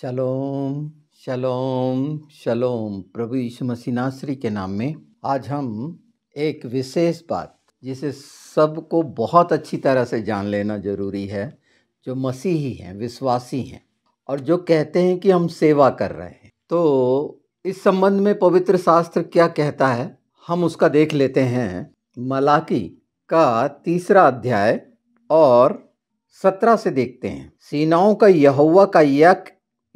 शलोम शलोम शलोम। प्रभु यीशु मसीह नासरी के नाम में आज हम एक विशेष बात, जिसे सबको बहुत अच्छी तरह से जान लेना ज़रूरी है, जो मसीही हैं, विश्वासी हैं और जो कहते हैं कि हम सेवा कर रहे हैं, तो इस संबंध में पवित्र शास्त्र क्या कहता है हम उसका देख लेते हैं। मलाकी का 3 अध्याय और 17 से देखते हैं। सीनाओं का यहोवा का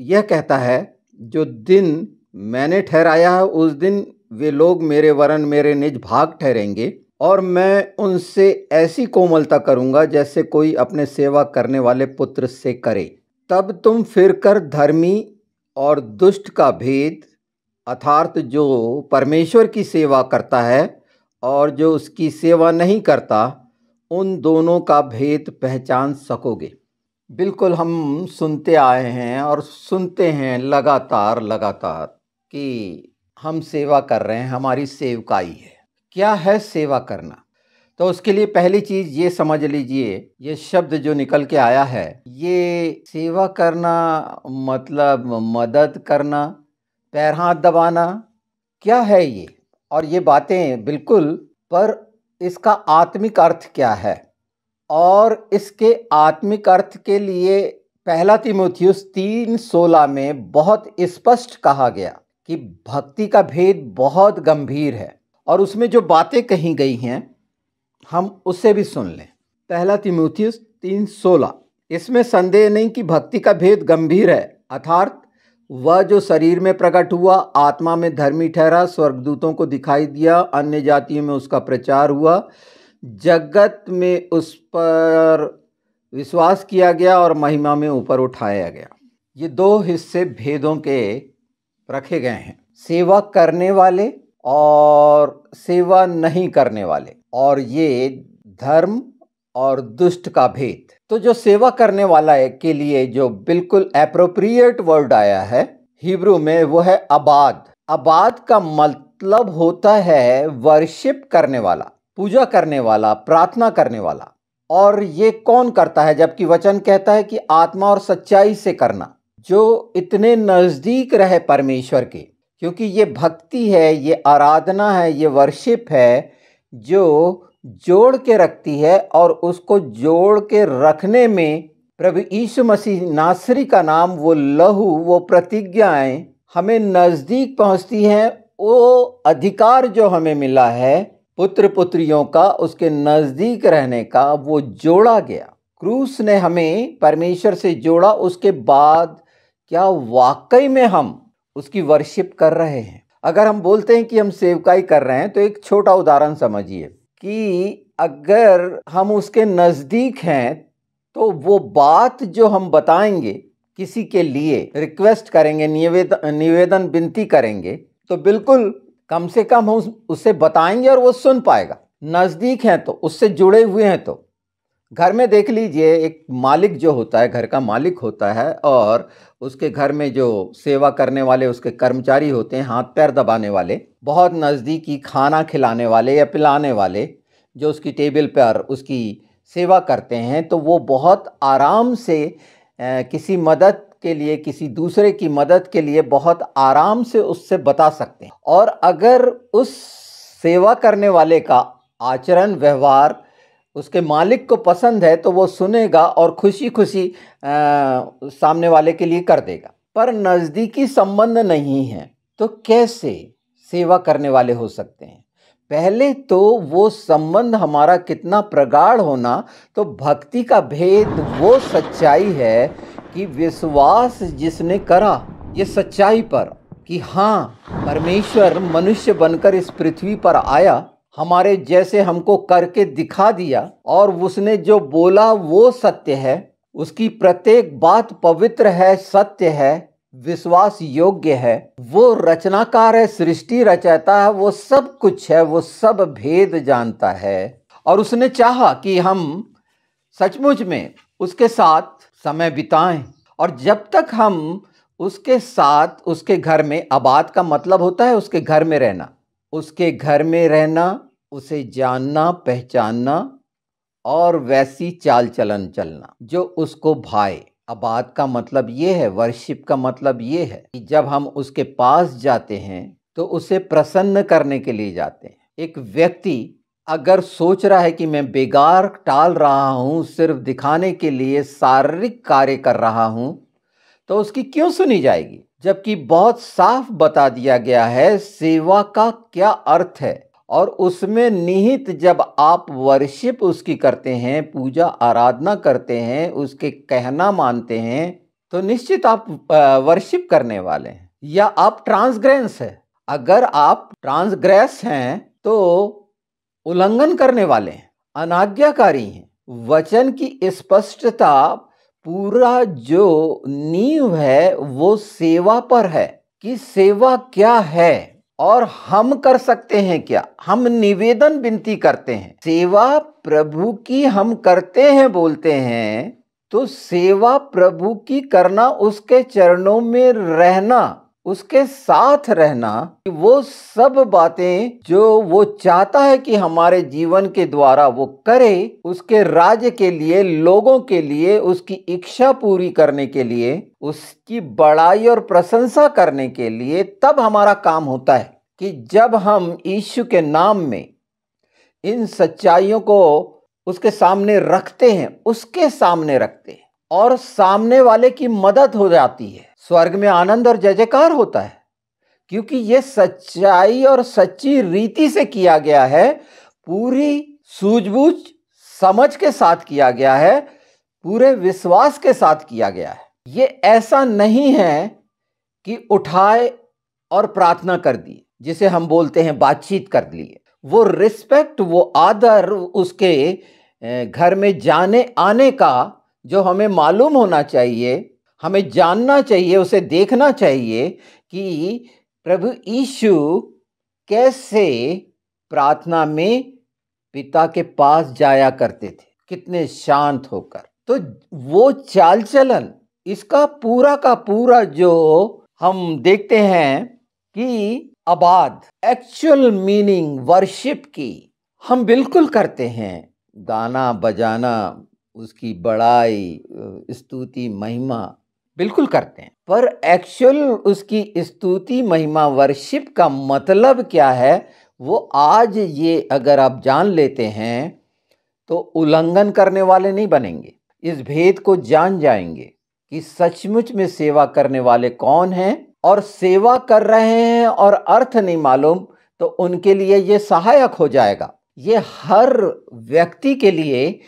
यह कहता है, जो दिन मैंने ठहराया है उस दिन वे लोग मेरे वरन मेरे निज भाग ठहरेंगे, और मैं उनसे ऐसी कोमलता करूंगा जैसे कोई अपने सेवा करने वाले पुत्र से करे। तब तुम फिरकर धर्मी और दुष्ट का भेद, अर्थात जो परमेश्वर की सेवा करता है और जो उसकी सेवा नहीं करता, उन दोनों का भेद पहचान सकोगे। बिल्कुल हम सुनते आए हैं और सुनते हैं लगातार कि हम सेवा कर रहे हैं, हमारी सेवकाई है। क्या है सेवा करना? तो उसके लिए पहली चीज़ ये समझ लीजिए, ये शब्द जो निकल के आया है, ये सेवा करना मतलब मदद करना, पैर हाथ दबाना, क्या है ये? और ये बातें बिल्कुल, पर इसका आत्मिक अर्थ क्या है और इसके आत्मिक अर्थ के लिए पहला तिमोथियुस 3:16 में बहुत स्पष्ट कहा गया कि भक्ति का भेद बहुत गंभीर है, और उसमें जो बातें कही गई हैं हम उसे भी सुन लें। पहला तिमोथियुस 3:16, इसमें संदेह नहीं कि भक्ति का भेद गंभीर है, अर्थात वह जो शरीर में प्रकट हुआ, आत्मा में धर्मी ठहरा, स्वर्गदूतों को दिखाई दिया, अन्य जातियों में उसका प्रचार हुआ, जगत में उस पर विश्वास किया गया और महिमा में ऊपर उठाया गया। ये 2 हिस्से भेदों के रखे गए हैं, सेवा करने वाले और सेवा नहीं करने वाले, और ये धर्म और दुष्ट का भेद। तो जो सेवा करने वाला है के लिए जो बिल्कुल एप्रोप्रिएट वर्ड आया है हिब्रू में, वो है अबाद। अबाद का मतलब होता है वर्शिप करने वाला, पूजा करने वाला, प्रार्थना करने वाला। और ये कौन करता है? जबकि वचन कहता है कि आत्मा और सच्चाई से करना, जो इतने नज़दीक रहे परमेश्वर के, क्योंकि ये भक्ति है, ये आराधना है, ये वर्शिप है, जो जोड़ के रखती है। और उसको जोड़ के रखने में प्रभु यीशु मसीह नासरी का नाम, वो लहू, वो प्रतिज्ञाएं हमें नज़दीक पहुंचती हैं। वो अधिकार जो हमें मिला है पुत्र पुत्रियों का, उसके नज़दीक रहने का, वो जोड़ा गया। क्रूस ने हमें परमेश्वर से जोड़ा। उसके बाद क्या वाकई में हम उसकी वर्शिप कर रहे हैं? अगर हम बोलते हैं कि हम सेवकाई कर रहे हैं, तो एक छोटा उदाहरण समझिए कि अगर हम उसके नज़दीक हैं तो वो बात जो हम बताएंगे, किसी के लिए रिक्वेस्ट करेंगे, निवेदन विनती करेंगे, तो बिल्कुल कम से कम हम उससे बताएंगे और वो सुन पाएगा। नज़दीक हैं तो, उससे जुड़े हुए हैं तो। घर में देख लीजिए, एक मालिक जो होता है, घर का मालिक होता है, और उसके घर में जो सेवा करने वाले उसके कर्मचारी होते हैं, हाथ पैर दबाने वाले, बहुत नज़दीकी, खाना खिलाने वाले या पिलाने वाले, जो उसकी टेबल पर उसकी सेवा करते हैं, तो वो बहुत आराम से किसी मदद के लिए, किसी दूसरे की मदद के लिए बहुत आराम से उससे बता सकते हैं। और अगर उस सेवा करने वाले का आचरण, व्यवहार उसके मालिक को पसंद है, तो वो सुनेगा और खुशी खुशी सामने वाले के लिए कर देगा। पर नज़दीकी संबंध नहीं है तो कैसे सेवा करने वाले हो सकते हैं? पहले तो वो संबंध हमारा कितना प्रगाढ़ होना। तो भक्ति का भेद वो सच्चाई है कि विश्वास जिसने करा ये सच्चाई पर कि हाँ, परमेश्वर मनुष्य बनकर इस पृथ्वी पर आया, हमारे जैसे हमको करके दिखा दिया, और उसने जो बोला वो सत्य है, उसकी प्रत्येक बात पवित्र है, सत्य है, विश्वास योग्य है, वो रचनाकार है, सृष्टि रचाता है, वो सब कुछ है, वो सब भेद जानता है। और उसने चाहा कि हम सचमुच में उसके साथ समय बिताएं। और जब तक हम उसके साथ, उसके घर में, आबाद का मतलब होता है उसके घर में रहना, उसे जानना, पहचानना और वैसी चाल चलन चलना जो उसको भाए। अबाद का मतलब ये है, वर्शिप का मतलब ये है कि जब हम उसके पास जाते हैं तो उसे प्रसन्न करने के लिए जाते हैं। एक व्यक्ति अगर सोच रहा है कि मैं बेकार टाल रहा हूँ, सिर्फ दिखाने के लिए शारीरिक कार्य कर रहा हूँ, तो उसकी क्यों सुनी जाएगी, जबकि बहुत साफ बता दिया गया है सेवा का क्या अर्थ है। और उसमें निहित जब आप वर्शिप उसकी करते हैं, पूजा आराधना करते हैं, उसके कहना मानते हैं, तो निश्चित आप वर्शिप करने वाले हैं। या आप ट्रांसग्रेंस है, अगर आप ट्रांसग्रेस हैं तो उल्लंघन करने वाले हैं, अनाज्ञाकारी हैं। वचन की स्पष्टता, पूरा जो नींव है वो सेवा पर है कि सेवा क्या है और हम कर सकते हैं क्या। हम निवेदन विनती करते हैं, सेवा प्रभु की हम करते हैं बोलते हैं, तो सेवा प्रभु की करना, उसके चरणों में रहना, उसके साथ रहना, वो सब बातें जो वो चाहता है कि हमारे जीवन के द्वारा वो करे, उसके राज्य के लिए, लोगों के लिए, उसकी इच्छा पूरी करने के लिए, उसकी बड़ाई और प्रशंसा करने के लिए, तब हमारा काम होता है कि जब हम यीशु के नाम में इन सच्चाइयों को उसके सामने रखते हैं, उसके सामने रखते हैं, और सामने वाले की मदद हो जाती है। स्वर्ग में आनंद और जय जयकार होता है, क्योंकि ये सच्चाई और सच्ची रीति से किया गया है, पूरी सूझबूझ समझ के साथ किया गया है, पूरे विश्वास के साथ किया गया है। ये ऐसा नहीं है कि उठाए और प्रार्थना कर दी, जिसे हम बोलते हैं बातचीत कर लिए। वो रिस्पेक्ट, वो आदर, उसके घर में जाने आने का जो हमें मालूम होना चाहिए, हमें जानना चाहिए, उसे देखना चाहिए कि प्रभु यीशु कैसे प्रार्थना में पिता के पास जाया करते थे, कितने शांत होकर। तो वो चाल चलन, इसका पूरा जो हम देखते हैं कि अबाद एक्चुअल मीनिंग वर्शिप की हम बिल्कुल करते हैं, गाना बजाना, उसकी बड़ाई, स्तुति, महिमा बिल्कुल करते हैं, पर एक्चुअल उसकी स्तुति, महिमा, वर्शिप का मतलब क्या है वो आज ये अगर आप जान लेते हैं तो उल्लंघन करने वाले नहीं बनेंगे। इस भेद को जान जाएंगे कि सचमुच में सेवा करने वाले कौन हैं, और सेवा कर रहे हैं और अर्थ नहीं मालूम तो उनके लिए ये सहायक हो जाएगा। ये हर व्यक्ति के लिए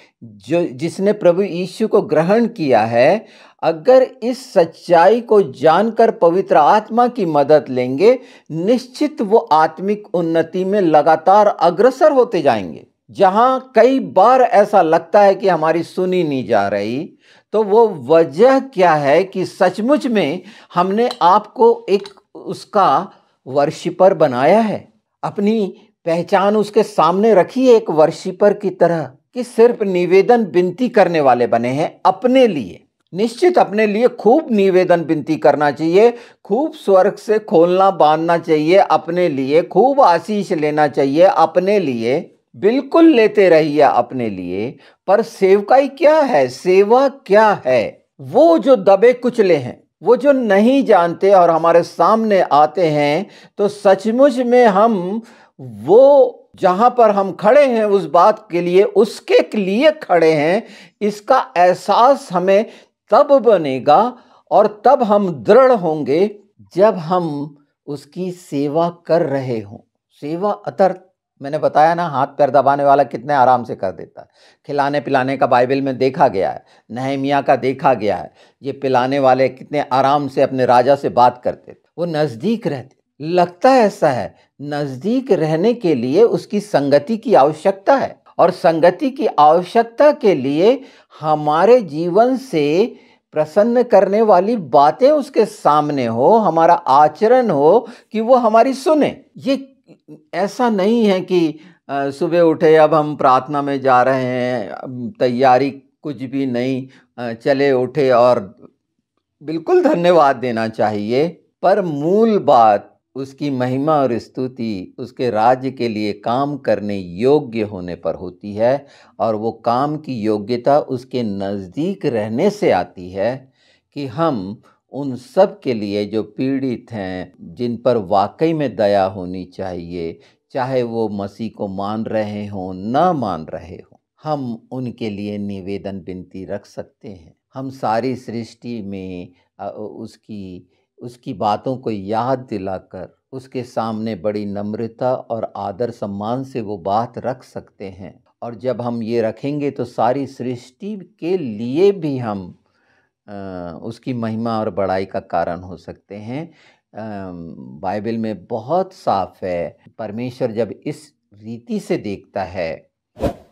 जो जिसने प्रभु यीशु को ग्रहण किया है, अगर इस सच्चाई को जानकर पवित्र आत्मा की मदद लेंगे, निश्चित वो आत्मिक उन्नति में लगातार अग्रसर होते जाएंगे। जहाँ कई बार ऐसा लगता है कि हमारी सुनी नहीं जा रही, तो वो वजह क्या है कि सचमुच में हमने आपको एक उसका वर्शिपर बनाया है। अपनी पहचान उसके सामने रखिए एक वर्शिपर की तरह, कि सिर्फ निवेदन विनती करने वाले बने हैं अपने लिए। निश्चित अपने लिए खूब निवेदन विनती करना चाहिए, खूब स्वर्ग से खोलना बांधना चाहिए अपने लिए, खूब आशीष लेना चाहिए अपने लिए, बिल्कुल लेते रहिए अपने लिए। पर सेवकाई क्या है, सेवा क्या है, वो जो दबे कुचले हैं, वो जो नहीं जानते और हमारे सामने आते हैं, तो सचमुच में हम वो जहाँ पर हम खड़े हैं उस बात के लिए, उसके लिए खड़े हैं, इसका एहसास हमें तब बनेगा और तब हम दृढ़ होंगे जब हम उसकी सेवा कर रहे हों। सेवा अतर, मैंने बताया ना, हाथ पैर दबाने वाला कितने आराम से कर देता है। खिलाने पिलाने का बाइबल में देखा गया है, नहमिया का देखा गया है, ये पिलाने वाले कितने आराम से अपने राजा से बात करते थे, वो नज़दीक रहते। लगता ऐसा है नज़दीक रहने के लिए उसकी संगति की आवश्यकता है, और संगति की आवश्यकता के लिए हमारे जीवन से प्रसन्न करने वाली बातें उसके सामने हो, हमारा आचरण हो कि वो हमारी सुने। ये ऐसा नहीं है कि सुबह उठे अब हम प्रार्थना में जा रहे हैं, तैयारी कुछ भी नहीं, चले उठे, और बिल्कुल धन्यवाद देना चाहिए। पर मूल बात उसकी महिमा और स्तुति उसके राज्य के लिए काम करने योग्य होने पर होती है, और वो काम की योग्यता उसके नज़दीक रहने से आती है कि हम उन सब के लिए जो पीड़ित हैं, जिन पर वाकई में दया होनी चाहिए, चाहे वो मसीह को मान रहे हों ना मान रहे हों, हम उनके लिए निवेदन विनती रख सकते हैं। हम सारी सृष्टि में उसकी बातों को याद दिलाकर उसके सामने बड़ी नम्रता और आदर सम्मान से वो बात रख सकते हैं। और जब हम ये रखेंगे तो सारी सृष्टि के लिए भी हम उसकी महिमा और बड़ाई का कारण हो सकते हैं। बाइबल में बहुत साफ है, परमेश्वर जब इस रीति से देखता है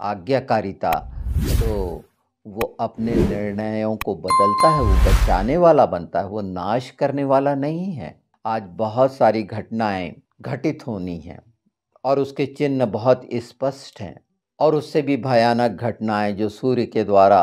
आज्ञाकारिता, तो वो अपने निर्णयों को बदलता है, वो बचाने वाला बनता है, वो नाश करने वाला नहीं है। आज बहुत सारी घटनाएं घटित होनी हैं और उसके चिन्ह बहुत स्पष्ट हैं, और उससे भी भयानक घटनाएं जो सूर्य के द्वारा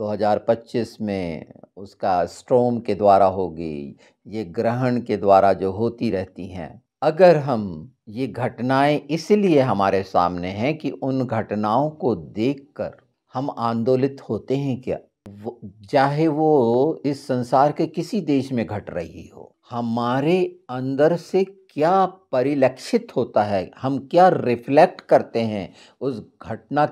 2025 में उसका स्ट्रोम के द्वारा होगी, ये ग्रहण के द्वारा जो होती रहती हैं। अगर हम ये घटनाएं इसलिए हमारे सामने हैं कि उन घटनाओं को देखकर हम आंदोलित होते हैं क्या, चाहे वो इस संसार के किसी देश में घट रही हो। हमारे अंदर से क्या परिलक्षित होता है, हम क्या रिफ्लेक्ट करते हैं उस घटना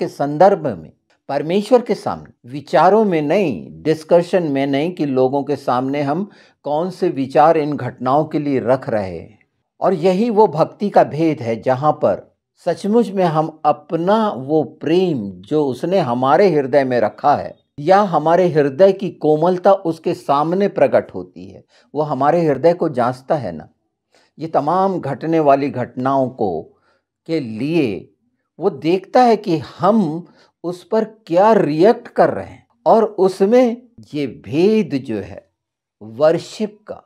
के संदर्भ में, परमेश्वर के सामने। विचारों में नहीं, डिस्कशन में नहीं कि लोगों के सामने हम कौन से विचार इन घटनाओं के लिए रख रहे हैं। और यही वो भक्ति का भेद है जहाँ पर सचमुच में हम अपना वो प्रेम जो उसने हमारे हृदय में रखा है, या हमारे हृदय की कोमलता उसके सामने प्रकट होती है। वो हमारे हृदय को जांचता है ना। ये तमाम घटने वाली घटनाओं को के लिए वो देखता है कि हम उस पर क्या रिएक्ट कर रहे हैं। और उसमें ये भेद जो है वर्शिप का,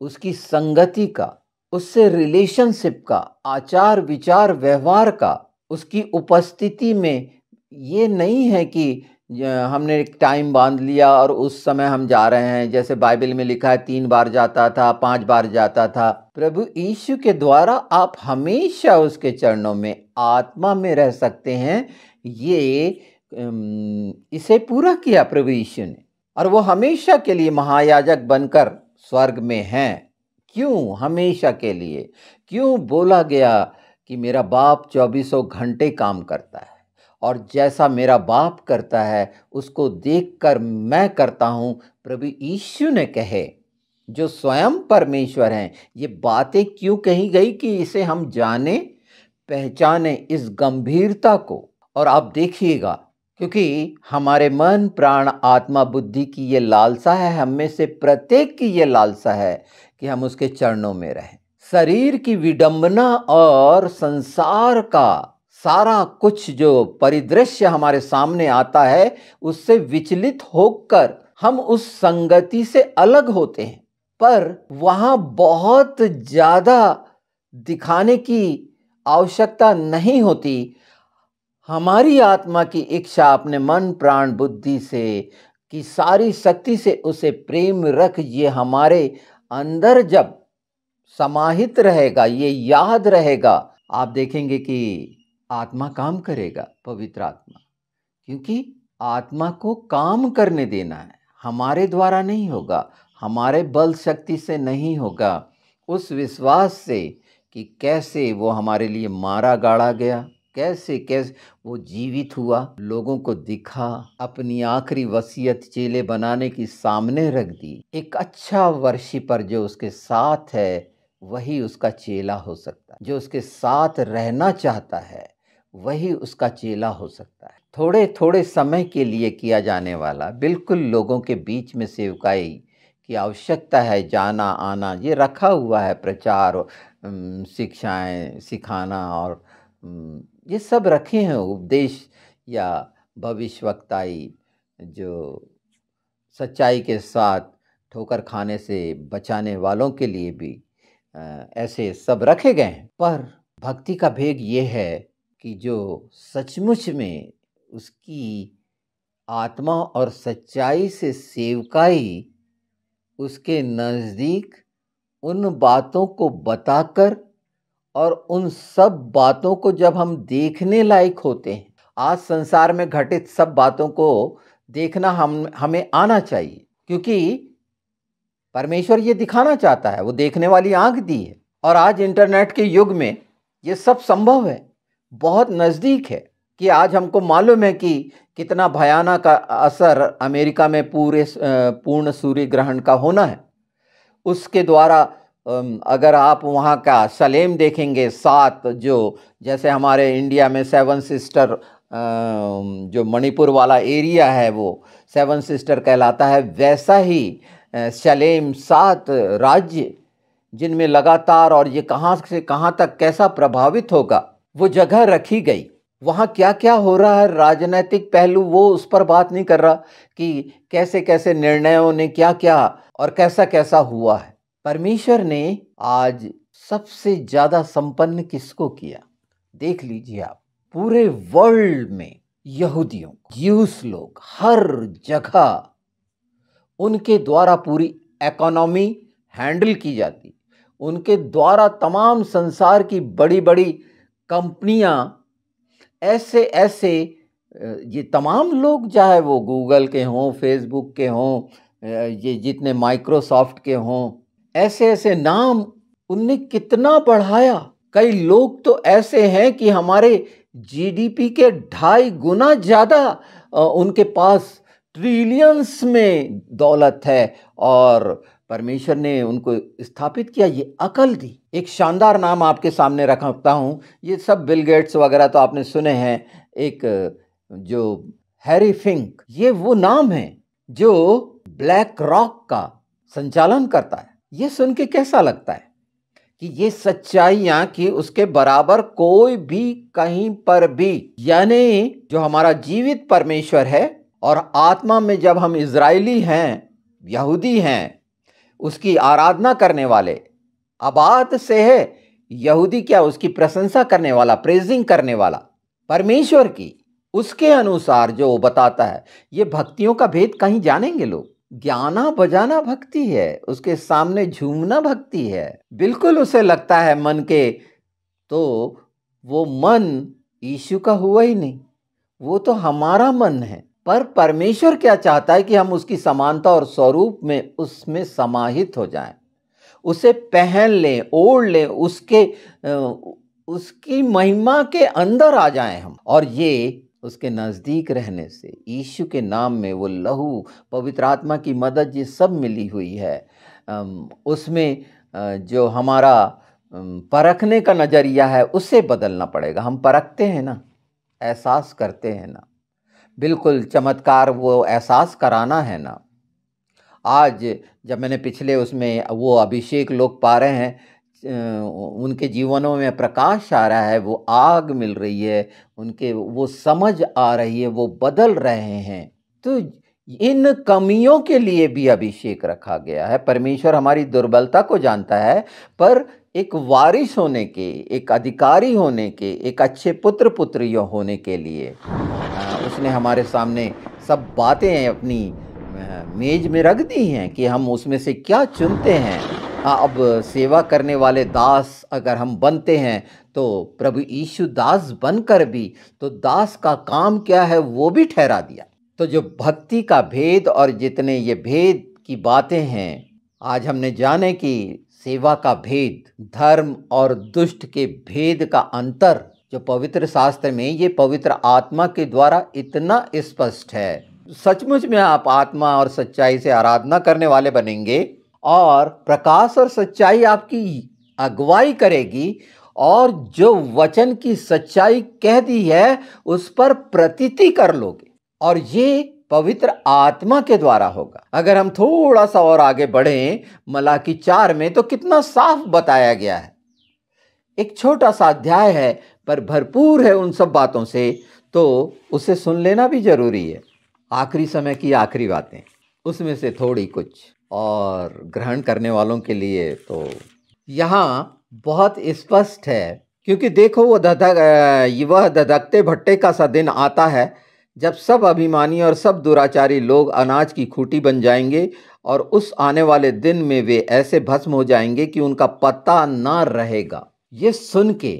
उसकी संगति का, उससे रिलेशनशिप का, आचार विचार व्यवहार का, उसकी उपस्थिति में, ये नहीं है कि हमने एक टाइम बांध लिया और उस समय हम जा रहे हैं। जैसे बाइबल में लिखा है 3 बार जाता था, 5 बार जाता था। प्रभु यीशु के द्वारा आप हमेशा उसके चरणों में आत्मा में रह सकते हैं। ये इसे पूरा किया प्रभु यीशु ने, और वो हमेशा के लिए महायाजक बनकर स्वर्ग में हैं। क्यों हमेशा के लिए? क्यों बोला गया कि मेरा बाप 24 घंटे काम करता है, और जैसा मेरा बाप करता है उसको देखकर मैं करता हूँ। प्रभु यीशु ने कहे, जो स्वयं परमेश्वर हैं। ये बातें क्यों कही गई? कि इसे हम जाने पहचाने, इस गंभीरता को। और आप देखिएगा, क्योंकि हमारे मन प्राण आत्मा बुद्धि की ये लालसा है, हम में से प्रत्येक की ये लालसा है कि हम उसके चरणों में रहें। शरीर की विडंबना और संसार का सारा कुछ जो परिदृश्य हमारे सामने आता है, उससे विचलित होकर हम उस संगति से अलग होते हैं। पर वहाँ बहुत ज़्यादा दिखाने की आवश्यकता नहीं होती। हमारी आत्मा की इच्छा अपने मन प्राण बुद्धि से की सारी शक्ति से उसे प्रेम रख, ये हमारे अंदर जब समाहित रहेगा, ये याद रहेगा, आप देखेंगे कि आत्मा काम करेगा, पवित्र आत्मा। क्योंकि आत्मा को काम करने देना है, हमारे द्वारा नहीं होगा, हमारे बल शक्ति से नहीं होगा। उस विश्वास से कि कैसे वो हमारे लिए मारा गाड़ा गया, कैसे वो जीवित हुआ, लोगों को दिखा, अपनी आखिरी वसीयत चेले बनाने की सामने रख दी। एक अच्छा वर्शिपर जो उसके साथ है, वही उसका चेला हो सकता है। जो उसके साथ रहना चाहता है, वही उसका चेला हो सकता है। थोड़े थोड़े समय के लिए किया जाने वाला, बिल्कुल लोगों के बीच में सेवकाई की आवश्यकता है। जाना आना ये रखा हुआ है, प्रचार, शिक्षाएं, सिखाना, और ये सब रखे हैं, उपदेश या भविष्यवक्ताई, जो सच्चाई के साथ ठोकर खाने से बचाने वालों के लिए भी ऐसे सब रखे गए हैं। पर भक्ति का भेद ये है कि जो सचमुच में उसकी आत्मा और सच्चाई से सेवकाई उसके नज़दीक उन बातों को बताकर और उन सब बातों को जब हम देखने लायक होते हैं। आज संसार में घटित सब बातों को देखना हमें आना चाहिए, क्योंकि परमेश्वर ये दिखाना चाहता है, वो देखने वाली आंख दी है। और आज इंटरनेट के युग में ये सब संभव है, बहुत नज़दीक है कि आज हमको मालूम है कि कितना भयानक असर अमेरिका में पूर्ण सूर्य ग्रहण का होना है। उसके द्वारा अगर आप वहाँ का सलेम देखेंगे, 7 जो जैसे हमारे इंडिया में 7 सिस्टर जो मणिपुर वाला एरिया है वो 7 सिस्टर कहलाता है, वैसा ही सलेम 7 राज्य जिनमें लगातार और ये कहाँ से कहाँ तक कैसा प्रभावित होगा वो जगह रखी गई। वहाँ क्या क्या हो रहा है, राजनीतिक पहलू वो उस पर बात नहीं कर रहा कि कैसे कैसे निर्णयों ने क्या क्या और कैसा कैसा हुआ है। परमेश्वर ने आज सबसे ज़्यादा संपन्न किसको किया, देख लीजिए आप, पूरे वर्ल्ड में यहूदियों, ज्यूस लोग हर जगह उनके द्वारा पूरी इकोनॉमी हैंडल की जाती, उनके द्वारा तमाम संसार की बड़ी बड़ी कंपनियां, ऐसे ऐसे ये तमाम लोग, चाहे वो गूगल के हों, फेसबुक के हों, ये जितने माइक्रोसॉफ्ट के हों, ऐसे ऐसे नाम उनने कितना बढ़ाया। कई लोग तो ऐसे हैं कि हमारे जीडीपी के 2.5 गुना ज़्यादा उनके पास ट्रिलियंस में दौलत है और परमेश्वर ने उनको स्थापित किया, ये अकल दी। एक शानदार नाम आपके सामने रखता हूँ, ये सब बिलगेट्स वगैरह तो आपने सुने हैं। एक जो हैरी फिंक, ये वो नाम है जो ब्लैक रॉक का संचालन करता है। ये सुन के कैसा लगता है कि ये सच्चाइयाँ कि उसके बराबर कोई भी कहीं पर भी, यानी जो हमारा जीवित परमेश्वर है और आत्मा में जब हम इजरायली हैं, यहूदी हैं, उसकी आराधना करने वाले, अबाद से है यहूदी, क्या उसकी प्रशंसा करने वाला, प्रेजिंग करने वाला परमेश्वर की, उसके अनुसार जो बताता है। ये भक्तियों का भेद कहीं जानेंगे लोग, गाना बजाना भक्ति है, उसके सामने झूमना भक्ति है, बिल्कुल उसे लगता है मन के, तो वो मन यीशु का हुआ ही नहीं, वो तो हमारा मन है। पर परमेश्वर क्या चाहता है कि हम उसकी समानता और स्वरूप में उसमें समाहित हो जाएं, उसे पहन लें, ओढ़ लें, उसकी महिमा के अंदर आ जाएं हम। और ये उसके नज़दीक रहने से, यीशु के नाम में वो लहू, पवित्र आत्मा की मदद, ये सब मिली हुई है। उसमें जो हमारा परखने का नज़रिया है उसे बदलना पड़ेगा। हम परखते हैं ना, एहसास करते हैं ना, बिल्कुल चमत्कार वो एहसास कराना है ना। आज जब मैंने पिछले उसमें वो अभिषेक लोग पा रहे हैं, उनके जीवनों में प्रकाश आ रहा है, वो आग मिल रही है उनके, वो समझ आ रही है, वो बदल रहे हैं। तो इन कमियों के लिए भी अभिषेक रखा गया है। परमेश्वर हमारी दुर्बलता को जानता है, पर एक वारिस होने के, एक अधिकारी होने के, एक अच्छे पुत्र पुत्री होने के लिए उसने हमारे सामने सब बातें अपनी मेज में रख दी हैं कि हम उसमें से क्या चुनते हैं। अब सेवा करने वाले दास अगर हम बनते हैं तो प्रभु यीशु दास बनकर भी, तो दास का काम क्या है वो भी ठहरा दिया। तो जो भक्ति का भेद और जितने ये भेद की बातें हैं, आज हमने जाने कि सेवा का भेद, धर्म और दुष्ट के भेद का अंतर, जो पवित्र शास्त्र में ये पवित्र आत्मा के द्वारा इतना स्पष्ट है। सचमुच में आप आत्मा और सच्चाई से आराधना करने वाले बनेंगे और प्रकाश और सच्चाई आपकी अगुवाई करेगी, और जो वचन की सच्चाई कह दी है उस पर प्रतीति कर लोगे, और ये पवित्र आत्मा के द्वारा होगा। अगर हम थोड़ा सा और आगे बढ़ें मलाकी 4 में, तो कितना साफ बताया गया है। एक छोटा सा अध्याय है पर भरपूर है उन सब बातों से, तो उसे सुन लेना भी जरूरी है। आखिरी समय की आखिरी बातें, उसमें से थोड़ी कुछ, और ग्रहण करने वालों के लिए तो यहाँ बहुत स्पष्ट है, क्योंकि देखो वो धधकते भट्टे का सा दिन आता है जब सब अभिमानी और सब दुराचारी लोग अनाज की खूंटी बन जाएंगे और उस आने वाले दिन में वे ऐसे भस्म हो जाएंगे कि उनका पता ना रहेगा। ये सुन के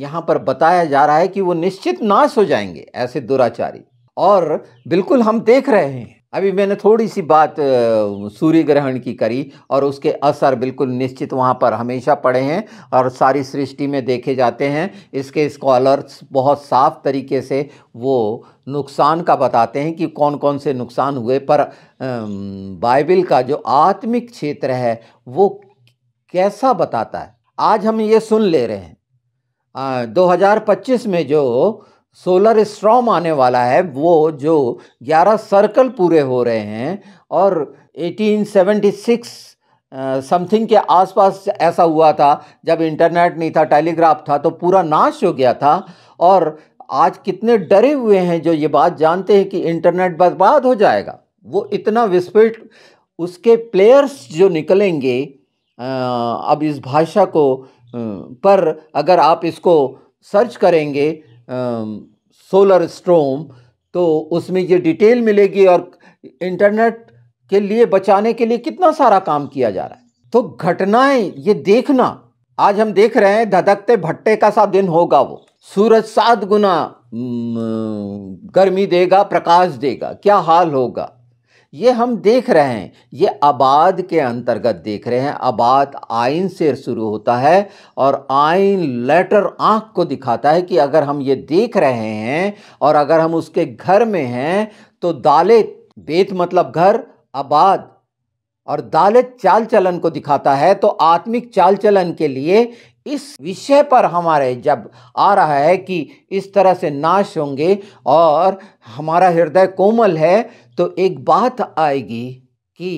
यहाँ पर बताया जा रहा है कि वो निश्चित नाश हो जाएंगे ऐसे दुराचारी, और बिल्कुल हम देख रहे हैं। अभी मैंने थोड़ी सी बात सूर्य ग्रहण की करी और उसके असर बिल्कुल निश्चित वहाँ पर हमेशा पड़े हैं और सारी सृष्टि में देखे जाते हैं। इसके स्कॉलर्स बहुत साफ तरीके से वो नुकसान का बताते हैं कि कौन कौन से नुकसान हुए, पर बाइबल का जो आत्मिक क्षेत्र है वो कैसा बताता है आज हम ये सुन ले रहे हैं। 2025 में जो सोलर स्ट्रॉम आने वाला है, वो जो 11 सर्कल पूरे हो रहे हैं और 1876 समथिंग के आसपास ऐसा हुआ था जब इंटरनेट नहीं था, टेलीग्राफ था, तो पूरा नाश हो गया था। और आज कितने डरे हुए हैं जो ये बात जानते हैं कि इंटरनेट बर्बाद हो जाएगा। वो इतना विस्फोट, उसके प्लेयर्स जो निकलेंगे, अब इस भाषा को पर अगर आप इसको सर्च करेंगे सोलर स्ट्रोम तो उसमें ये डिटेल मिलेगी और इंटरनेट के लिए बचाने के लिए कितना सारा काम किया जा रहा है। तो घटनाएं ये देखना आज हम देख रहे हैं, धधकते भट्टे का सा दिन होगा। वो सूरज 7 गुना गर्मी देगा, प्रकाश देगा, क्या हाल होगा ये हम देख रहे हैं। ये अबाद के अंतर्गत देख रहे हैं। अबाद आइन से शुरू होता है और आइन लेटर आँख को दिखाता है कि अगर हम ये देख रहे हैं और अगर हम उसके घर में हैं तो दालेत, बेत मतलब घर, अबाद और दालेत चाल चलन को दिखाता है। तो आत्मिक चाल चलन के लिए इस विषय पर हमारे जब आ रहा है कि इस तरह से नाश होंगे और हमारा हृदय कोमल है तो एक बात आएगी कि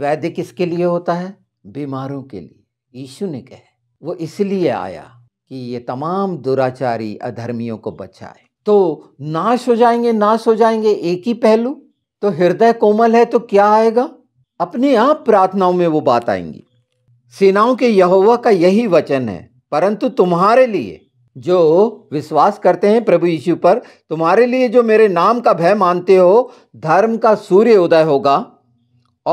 वैद्य किसके लिए होता है? बीमारों के लिए। यीशु ने कहा वो इसलिए आया कि ये तमाम दुराचारी अधर्मियों को बचाए। तो नाश हो जाएंगे, नाश हो जाएंगे, एक ही पहलू। तो हृदय कोमल है तो क्या आएगा? अपने आप प्रार्थनाओं में वो बात आएंगी। सेनाओं के यहोवा का यही वचन है, परंतु तुम्हारे लिए जो विश्वास करते हैं प्रभु यीशु पर, तुम्हारे लिए जो मेरे नाम का भय मानते हो, धर्म का सूर्य उदय होगा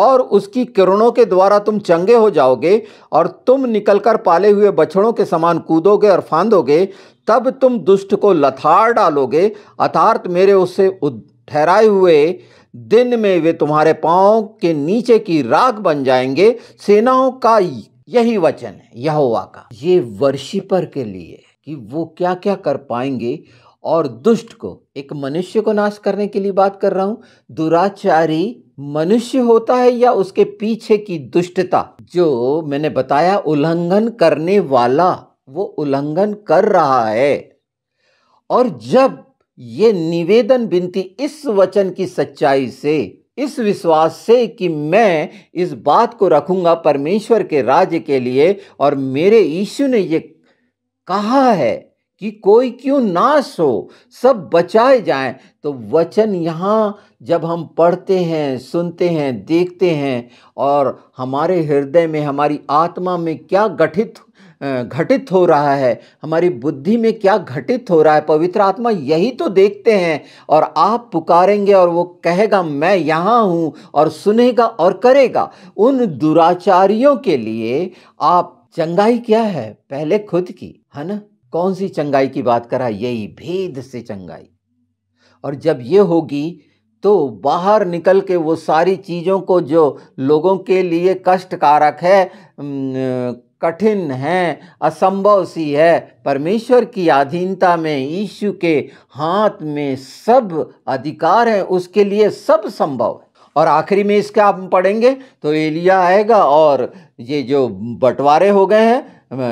और उसकी किरणों के द्वारा तुम चंगे हो जाओगे और तुम निकलकर पाले हुए बछड़ों के समान कूदोगे और फांदोगे। तब तुम दुष्ट को लथाड़ डालोगे, अर्थात मेरे उससे ठहराए हुए दिन में वे तुम्हारे पाँव के नीचे की राख बन जाएंगे। सेनाओं का यही वचन है यहोवा का। ये वर्शिपर के लिए कि वो क्या क्या कर पाएंगे और दुष्ट को, एक मनुष्य को नाश करने के लिए बात कर रहा हूँ। दुराचारी मनुष्य होता है या उसके पीछे की दुष्टता, जो मैंने बताया उल्लंघन करने वाला, वो उल्लंघन कर रहा है। और जब ये निवेदन विनती इस वचन की सच्चाई से, इस विश्वास से कि मैं इस बात को रखूंगा परमेश्वर के राज्य के लिए, और मेरे यीशु ने ये कहा है कि कोई क्यों नाश हो, सब बचाए जाएं। तो वचन यहाँ जब हम पढ़ते हैं, सुनते हैं, देखते हैं और हमारे हृदय में, हमारी आत्मा में क्या घटित हो रहा है, हमारी बुद्धि में क्या घटित हो रहा है, पवित्र आत्मा यही तो देखते हैं। और आप पुकारेंगे और वो कहेगा मैं यहाँ हूँ और सुनेगा और करेगा। उन दुराचारियों के लिए आप चंगाई क्या है पहले खुद की, है ना? कौन सी चंगाई की बात करा? यही भेद से चंगाई। और जब ये होगी तो बाहर निकल के वो सारी चीज़ों को जो लोगों के लिए कष्टकारक है, कठिन है, असंभव सी है, परमेश्वर की अधीनता में, यीशु के हाथ में सब अधिकार है, उसके लिए सब संभव है। और आखिरी में इसका आप पढ़ेंगे तो एलिया आएगा और ये जो बंटवारे हो गए हैं,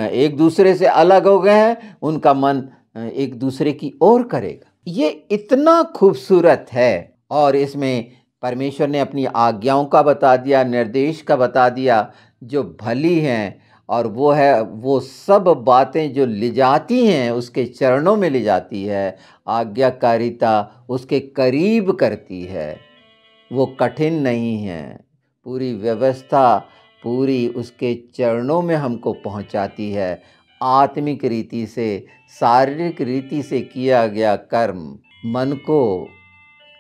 एक दूसरे से अलग हो गए हैं, उनका मन एक दूसरे की ओर करेगा। ये इतना खूबसूरत है और इसमें परमेश्वर ने अपनी आज्ञाओं का बता दिया, निर्देश का बता दिया, जो भली हैं और वो है, वो सब बातें जो ले जाती हैं उसके चरणों में ले जाती है, आज्ञाकारिता उसके करीब करती है। वो कठिन नहीं है, पूरी व्यवस्था पूरी उसके चरणों में हमको पहुंचाती है। आत्मिक रीति से, शारीरिक रीति से किया गया कर्म मन को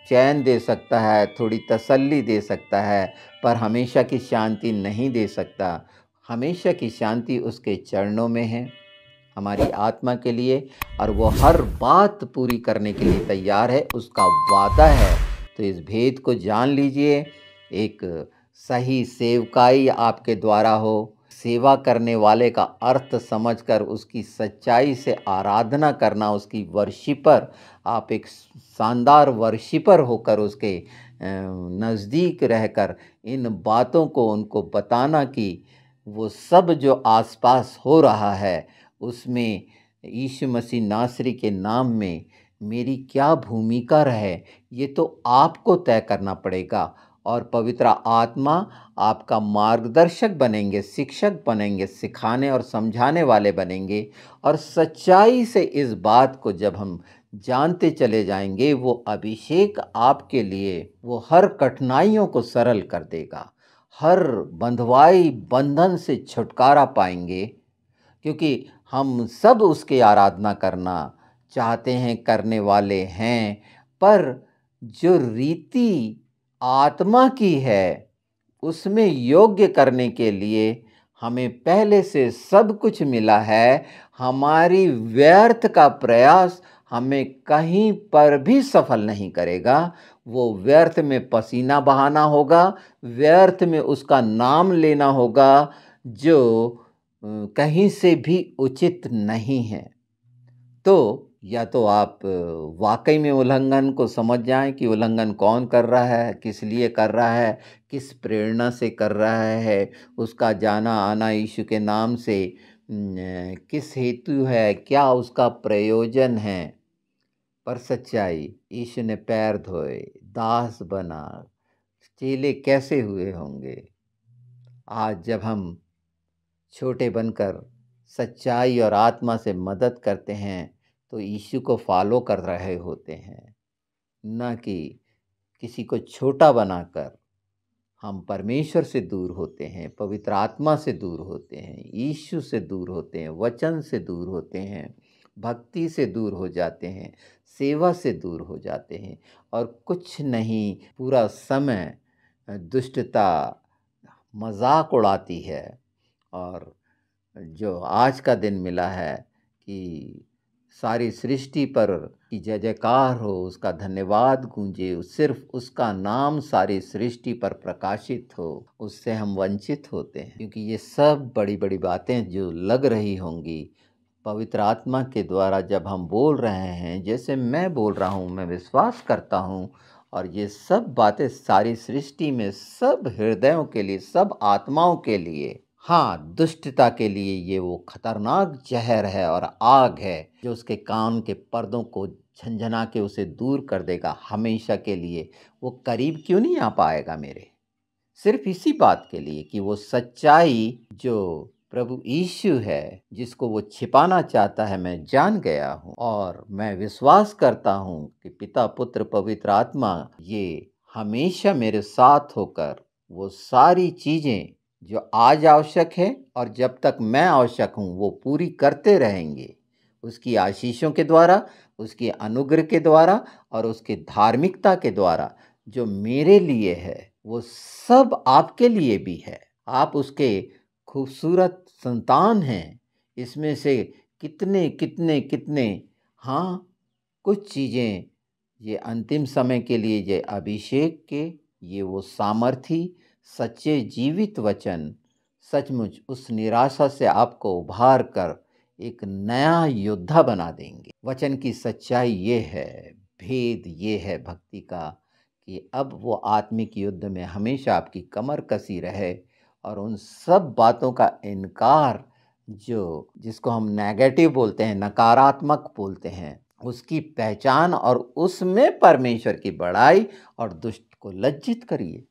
चैन दे सकता है, थोड़ी तसल्ली दे सकता है, पर हमेशा की शांति नहीं दे सकता। हमेशा की शांति उसके चरणों में है हमारी आत्मा के लिए, और वो हर बात पूरी करने के लिए तैयार है, उसका वादा है। तो इस भेद को जान लीजिए। एक सही सेवकाई आपके द्वारा हो, सेवा करने वाले का अर्थ समझकर उसकी सच्चाई से आराधना करना, उसकी वर्शिपर, आप एक शानदार वर्शिपर होकर उसके नज़दीक रहकर इन बातों को उनको बताना कि वो सब जो आसपास हो रहा है उसमें यीशु मसीह नासरी के नाम में मेरी क्या भूमिका रहे, ये तो आपको तय करना पड़ेगा। और पवित्र आत्मा आपका मार्गदर्शक बनेंगे, शिक्षक बनेंगे, सिखाने और समझाने वाले बनेंगे। और सच्चाई से इस बात को जब हम जानते चले जाएंगे, वो अभिषेक आपके लिए वो हर कठिनाइयों को सरल कर देगा, हर बंधवाई बंधन से छुटकारा पाएंगे। क्योंकि हम सब उसकी आराधना करना चाहते हैं, करने वाले हैं, पर जो रीति आत्मा की है उसमें योग्य करने के लिए हमें पहले से सब कुछ मिला है। हमारी व्यर्थ का प्रयास हमें कहीं पर भी सफल नहीं करेगा। वो व्यर्थ में पसीना बहाना होगा, व्यर्थ में उसका नाम लेना होगा जो कहीं से भी उचित नहीं है। तो या तो आप वाकई में उल्लंघन को समझ जाएं कि उल्लंघन कौन कर रहा है, किस लिए कर रहा है, किस प्रेरणा से कर रहा है, उसका जाना आना यीशु के नाम से किस हेतु है, क्या उसका प्रयोजन है। पर सच्चाई, यीशु ने पैर धोए, दास बना, चेले कैसे हुए होंगे। आज जब हम छोटे बनकर सच्चाई और आत्मा से मदद करते हैं तो यीशु को फॉलो कर रहे होते हैं, न कि किसी को छोटा बनाकर। हम परमेश्वर से दूर होते हैं, पवित्र आत्मा से दूर होते हैं, यीशु से दूर होते हैं, वचन से दूर होते हैं, भक्ति से दूर हो जाते हैं, सेवा से दूर हो जाते हैं, और कुछ नहीं, पूरा समय दुष्टता मजाक उड़ाती है। और जो आज का दिन मिला है कि सारी सृष्टि पर की जय जयकार हो, उसका धन्यवाद गूंजे, सिर्फ उसका नाम सारी सृष्टि पर प्रकाशित हो, उससे हम वंचित होते हैं। क्योंकि ये सब बड़ी बड़ी बातें जो लग रही होंगी, पवित्र आत्मा के द्वारा जब हम बोल रहे हैं, जैसे मैं बोल रहा हूँ, मैं विश्वास करता हूँ, और ये सब बातें सारी सृष्टि में सब हृदयों के लिए, सब आत्माओं के लिए, हाँ, दुष्टता के लिए ये वो खतरनाक जहर है और आग है जो उसके कान के पर्दों को झंझना के उसे दूर कर देगा हमेशा के लिए। वो करीब क्यों नहीं आ पाएगा मेरे, सिर्फ इसी बात के लिए कि वो सच्चाई जो प्रभु यीशु है, जिसको वो छिपाना चाहता है, मैं जान गया हूँ। और मैं विश्वास करता हूँ कि पिता, पुत्र, पवित्र आत्मा, ये हमेशा मेरे साथ होकर वो सारी चीज़ें जो आज आवश्यक है और जब तक मैं आवश्यक हूँ वो पूरी करते रहेंगे, उसकी आशीषों के द्वारा, उसके अनुग्रह के द्वारा, और उसके धार्मिकता के द्वारा जो मेरे लिए है वो सब आपके लिए भी है। आप उसके खूबसूरत संतान हैं। इसमें से कितने कितने कितने, हाँ, कुछ चीज़ें ये अंतिम समय के लिए, ये अभिषेक के, ये वो सामर्थी सच्चे जीवित वचन सचमुच उस निराशा से आपको उभार कर एक नया योद्धा बना देंगे। वचन की सच्चाई ये है, भेद ये है भक्ति का, कि अब वो आत्मिक युद्ध में हमेशा आपकी कमर कसी रहे, और उन सब बातों का इनकार जो, जिसको हम नेगेटिव बोलते हैं, नकारात्मक बोलते हैं, उसकी पहचान और उसमें परमेश्वर की बड़ाई, और दुष्ट को लज्जित करिए।